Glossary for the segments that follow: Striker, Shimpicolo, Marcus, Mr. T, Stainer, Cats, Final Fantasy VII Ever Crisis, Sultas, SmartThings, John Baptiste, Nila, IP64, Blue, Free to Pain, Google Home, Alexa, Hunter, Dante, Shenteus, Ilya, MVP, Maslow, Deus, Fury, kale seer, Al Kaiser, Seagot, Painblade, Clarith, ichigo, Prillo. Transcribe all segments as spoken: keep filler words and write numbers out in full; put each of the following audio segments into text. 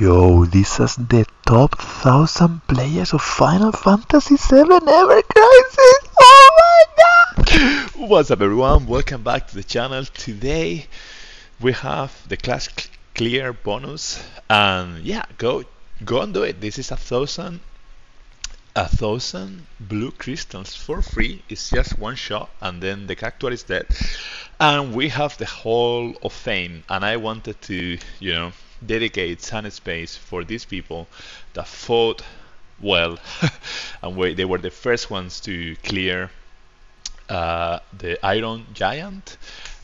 Yo, this is the top thousand players of Final Fantasy seven Ever Crisis! Oh my god! What's up everyone, welcome back to the channel. Today we have the class clear bonus and yeah, go go and do it. This is a thousand a thousand blue crystals for free. It's just one shot and then the character is dead. And we have the Hall of Fame and I wanted to, you know, dedicate some space for these people that fought well and we, they were the first ones to clear uh, the Iron Giant,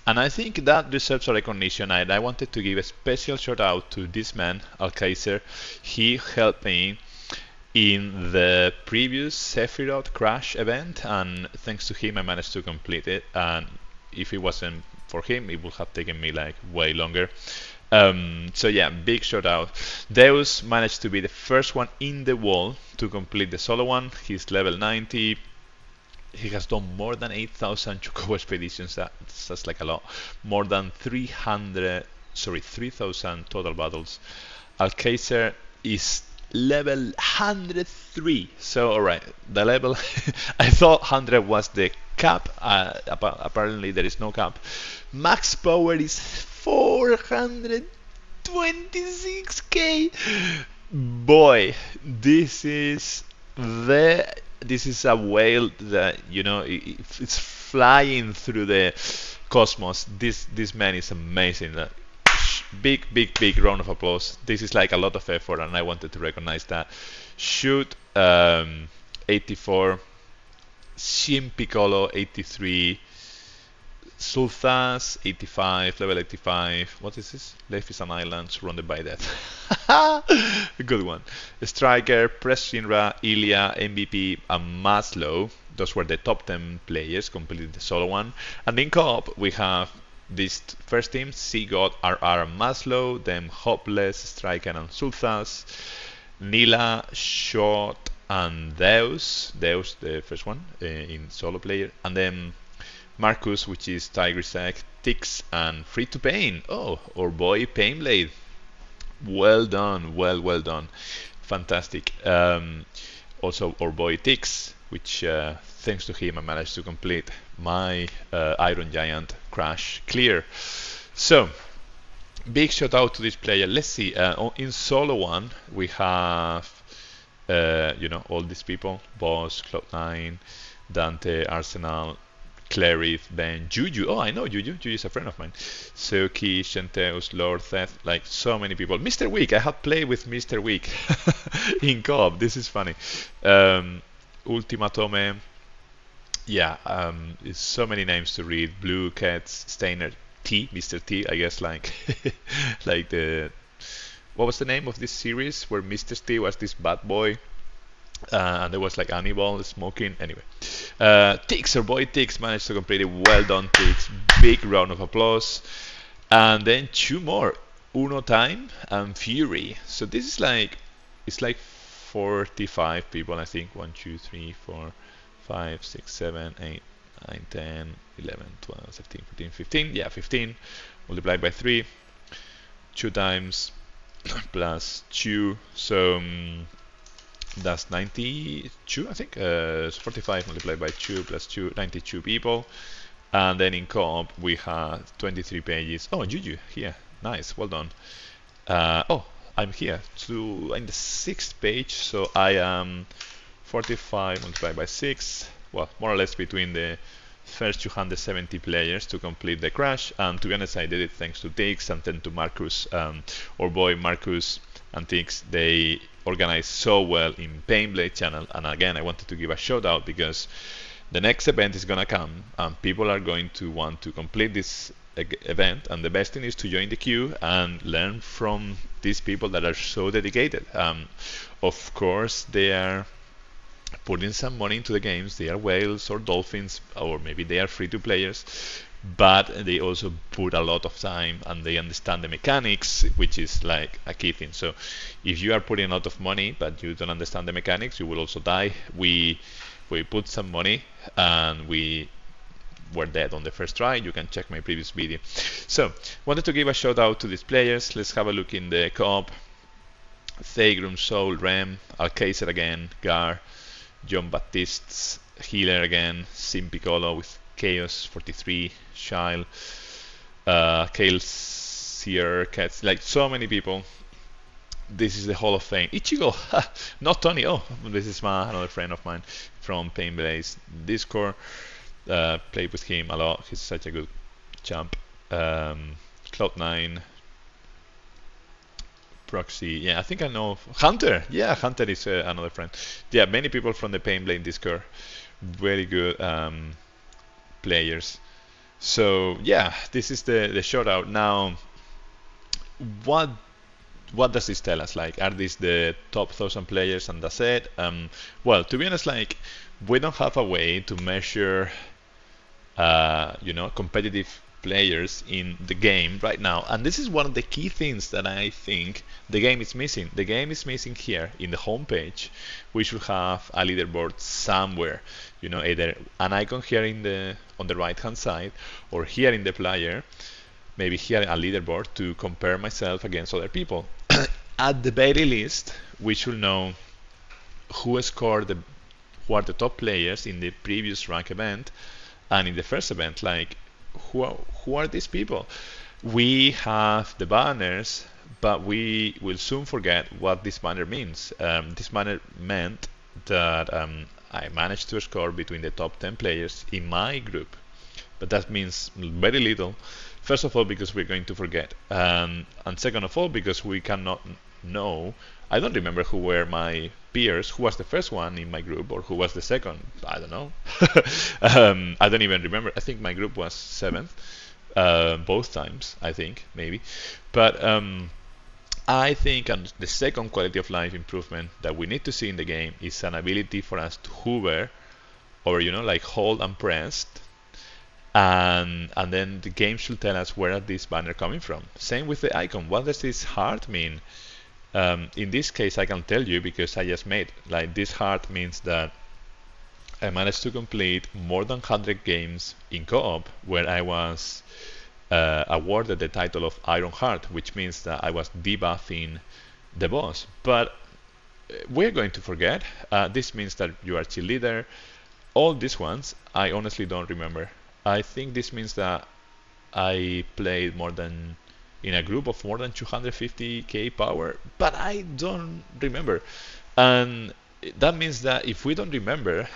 and I think that deserves a recognition. And I wanted to give a special shout out to this man, Al Kaiser. He helped me in the previous Sephiroth crash event, and thanks to him I managed to complete it, and if it wasn't for him it would have taken me like way longer. Um, so yeah, big shout out. Deus managed to be the first one in the world to complete the solo one. He's level ninety. He has done more than eight thousand Chocobo expeditions. That's, that's like a lot. More than three hundred, sorry, three thousand total battles. Al Kaiser is level one hundred three. So alright, the level. I thought one hundred was the cap. Uh, apparently there is no cap. Max power is four hundred twenty-six K. Boy, this is the this is a whale that, you know, it, it's flying through the cosmos. This this man is amazing. Like, big big big round of applause. This is like a lot of effort, and I wanted to recognize that. Shoot, um, eighty-four, Shimpicolo eighty-three. Sultas eighty-five, level eighty-five. What is this? Life is an island surrounded by death. Good one. Striker, Press Shinra, Ilya, M V P, and Maslow. Those were the top ten players completing the solo one. And in co-op we have this first team: Seagot, R R, and Maslow. Then Hopeless, Striker, and Sultas. Nila, Short, and Deus. Deus, the first one uh, in solo player, and then Marcus, which is Tigrisack, Tix, and Free to Pain. Oh, Orboi, Painblade. Well done, well, well done. Fantastic. Um, also, Orboi Tix, which uh, thanks to him I managed to complete my uh, Iron Giant crash clear. So, big shout out to this player. Let's see, uh, in solo one we have, uh, you know, all these people. Boss, Cloud nine, Dante, Arsenal, Clarith, Ben, Juju. Oh, I know Juju. Juju is a friend of mine. Suki, Shenteus, Lord Theft, like so many people. Mister Week. I have played with Mister Week in co-op. This is funny. Um, Ultimatome. Yeah, um, it's so many names to read. Blue, Cats, Stainer, T, Mister T. I guess like, like the, what was the name of this series where Mister T was this bad boy? Uh, and there was like Hannibal smoking. Anyway, uh, Tix, our boy Tix, managed to complete it. Well done, Tix. Big round of applause. And then two more: Uno Time and Fury. So this is like, it's like forty-five people, I think. one, two, three, four, five, six, seven, eight, nine, ten, eleven, twelve, thirteen, fourteen, fifteen. Yeah, fifteen multiplied by three, two times plus two. So. Um, That's ninety-two, I think. Uh, so forty-five multiplied by two plus two, ninety-two people. And then in co-op we have twenty-three pages. Oh, Juju here, nice, well done. Uh, oh, I'm here to in the sixth page, so I am forty-five multiplied by six. Well, more or less between the first two hundred seventy players to complete the crash. And to be honest, I did it thanks to Tix and then to Marcus, um, our boy Marcus and Tix. They organized so well in Painblade channel, and again I wanted to give a shout out because the next event is gonna come and people are going to want to complete this event, and the best thing is to join the queue and learn from these people that are so dedicated. Um, of course they are putting some money into the games. They are whales or dolphins, or maybe they are free to players, but they also put a lot of time and they understand the mechanics, which is like a key thing. So if you are putting a lot of money but you don't understand the mechanics, you will also die. We we put some money and we were dead on the first try. You can check my previous video. So wanted to give a shout out to these players. Let's have a look in the co-op. Thegrum, Soul, Rem, Al Kaiser again, Gar, John Baptiste's Healer again, Shimpicolo with Chaos forty-three, Shile, uh, Kale Seer, Cats, like so many people. This is the Hall of Fame. Ichigo, not Tony. Oh, this is my another friend of mine from Painblade's Discord. Uh, played with him a lot. He's such a good champ. Um, Cloud nine, Proxy. Yeah, I think I know Hunter. Yeah, Hunter is uh, another friend. Yeah, many people from the Painblade Discord. Very good um, players. So yeah, this is the the shoutout. Now, what? What does this tell us? Like, are these the top thousand players and that's it? Um, well, to be honest, like, we don't have a way to measure, uh, you know, competitive players in the game right now. And this is one of the key things that I think the game is missing. The game is missing here in the homepage. We should have a leaderboard somewhere, you know, either an icon here in the on the right-hand side or here in the player. Maybe here a leaderboard to compare myself against other people. At the very least, we should know who scored the, who are the top players in the previous rank event and in the first event. Like, who are, who are these people? We have the banners, but we will soon forget what this banner means. Um, this banner meant that um, I managed to score between the top ten players in my group, but that means very little. First of all, because we're going to forget, um, and second of all, because we cannot know. I don't remember who were my peers, who was the first one in my group, or who was the second. I don't know. um, I don't even remember. I think my group was seventh, uh, both times. I think maybe, but um, I think and the second quality of life improvement that we need to see in the game is an ability for us to hover, or you know, like hold and press. And, and then the game should tell us where are this banner coming from. Same with the icon. What does this heart mean? Um, in this case, I can tell you because I just made like this heart means that I managed to complete more than one hundred games in co-op where I was uh, awarded the title of Iron Heart, which means that I was debuffing the boss. But we're going to forget. Uh, this means that you are cheerleader. All these ones, I honestly don't remember. I think this means that I played more than in a group of more than two hundred fifty K power, but I don't remember. And that means that if we don't remember,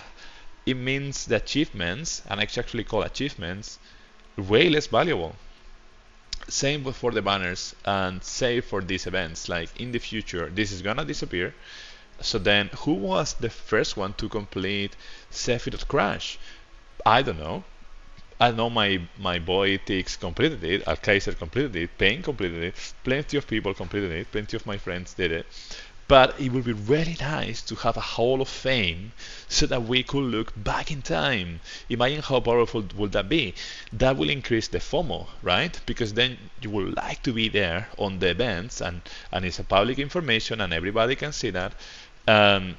it means the achievements, and I actually call achievements, way less valuable. Same for the banners and same for these events. Like in the future, this is gonna disappear. So then who was the first one to complete Sephiroth Crash? I don't know. I know my, my boy Tix completed it, Al Kaiser completed it, Pain completed it, plenty of people completed it, plenty of my friends did it. But it would be really nice to have a Hall of Fame so that we could look back in time. Imagine how powerful would that be. That will increase the FOMO, right? Because then you would like to be there on the events and, and it's a public information and everybody can see that. Um,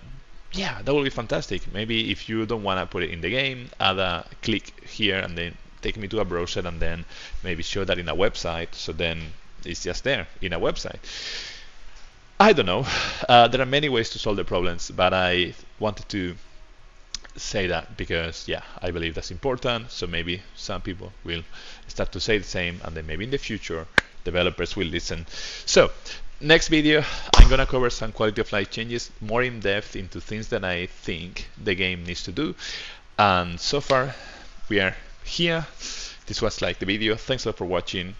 Yeah, that would be fantastic. Maybe if you don't want to put it in the game, add a click here and then take me to a browser and then maybe show that in a website. So then it's just there in a website. I don't know. Uh, there are many ways to solve the problems, but I wanted to say that because, yeah, I believe that's important. So maybe some people will start to say the same and then maybe in the future developers will listen. So. Next video, I'm gonna cover some quality of life changes more in depth into things that I think the game needs to do. And so far, we are here. This was like the video. Thanks a lot for watching.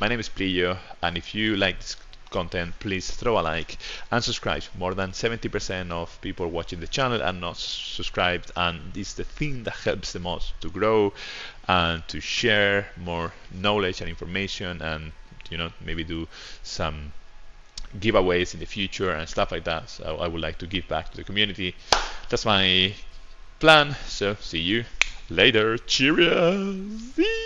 My name is Prillo, and if you like this content, please throw a like and subscribe. More than seventy percent of people watching the channel are not subscribed, and it's the thing that helps the most to grow and to share more knowledge and information, and you know, maybe do some giveaways in the future and stuff like that. So I would like to give back to the community. That's my plan. So see you later. Cheerios.